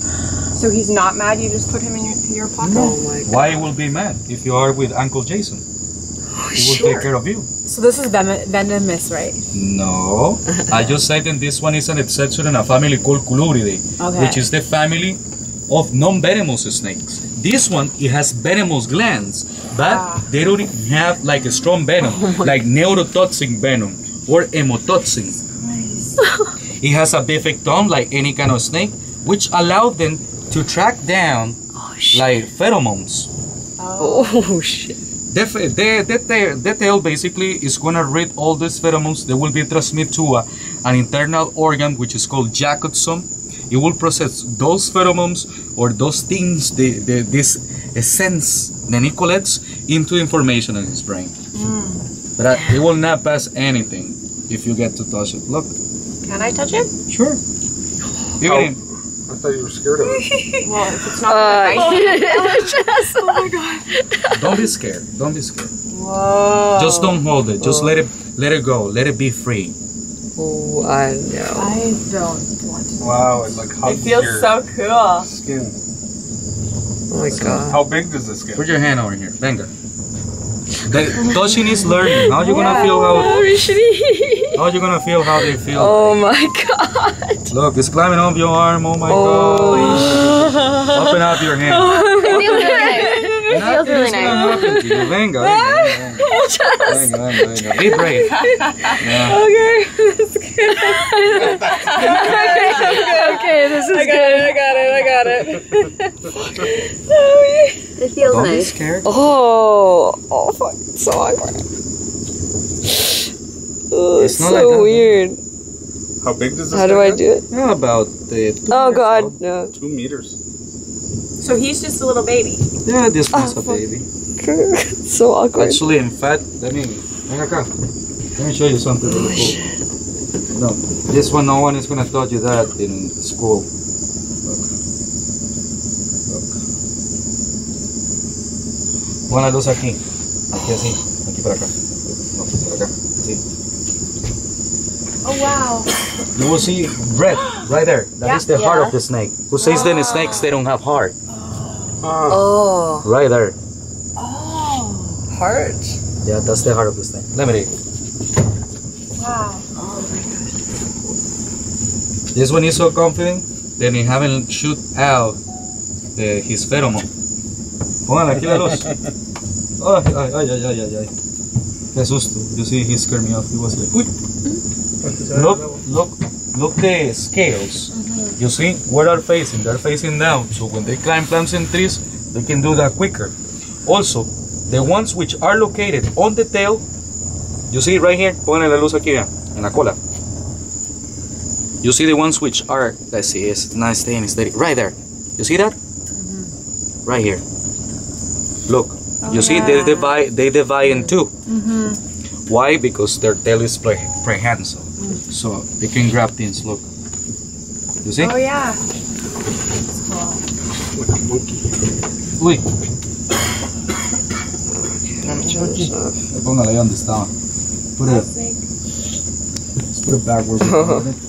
So he's not mad, you just put him in your pocket? No, oh why will be mad if you are with Uncle Jason? Oh, he will take care of you. So this is venomous, right? No, I just said that this one is an exception in a family called Colubridae, which is the family of non-venomous snakes. This one, it has venomous glands, but they don't have like a strong venom, like neurotoxin venom or hemotoxin. It has a perfect tongue like any kind of snake, which allowed them to track down like pheromones. The tail basically is gonna read all these pheromones. They will be transmitted to an internal organ which is called Jacobson. It will process those pheromones or those things, this sense that he collects into information in his brain. But it will not pass anything if you get to touch it. Look. Can I touch it? Sure. I thought you were scared of it. Well, if it's not nice. Oh my god. Don't be scared. Don't be scared. Whoa. Just don't hold it. Just let it go. Let it be free. Oh, I know. I don't want to. Wow, it like hugs. It feels so cool. Skin. Oh my god. How big does this get? Put your hand over here. Venga. Touching is learning. How are you gonna feel how they feel? Oh my god. Look, it's climbing on your arm. Oh my god. Open up your hand. It feels really nice. It feels really nice. Venga. Be brave. Okay, that's good. Okay, this is good. I got it. It feels nice. Don't be scared. Oh, fuck. It's so awkward. Oh, it's so like weird. How big does this How do I do it? Yeah, about 2 meters. Oh, God. Oh, no. 2 meters. So he's just a little baby. Yeah, this one's a baby. It's so awkward. Actually, in fact, let me show you something really cool. No, this one, no one is going to taught you that in school. Pon la luz aquí, así, aquí para acá, no, para acá, así. Oh wow! You will see red right there. That is the heart of the snake. Who says that snakes they don't have heart? Oh. Right there. Oh. Heart. Yeah, that's the heart of the snake. Let me read. Wow. Oh my gosh. This one is so confident that he haven't shoot out his pheromone. Póngale aquí la luz. Ay. Qué susto. You see, he scared me off. He was like, uy. Look the scales. You see, where are facing? They're facing down. So when they climb plants and trees, they can do that quicker. Also, the ones which are located on the tail, you see right here, póngale la luz aquí, vean, en la cola. You see the ones which are, let's see, it's not staying steady. Right there. You see that? Right here. Look, you see, they divide in two. Why? Because their tail is prehensile, so they can grab things. Look, you see? Oh yeah. That's cool. What a monkey. Uy. Let me try this off. Póngale donde estaba. Put it. Let's put it backwards.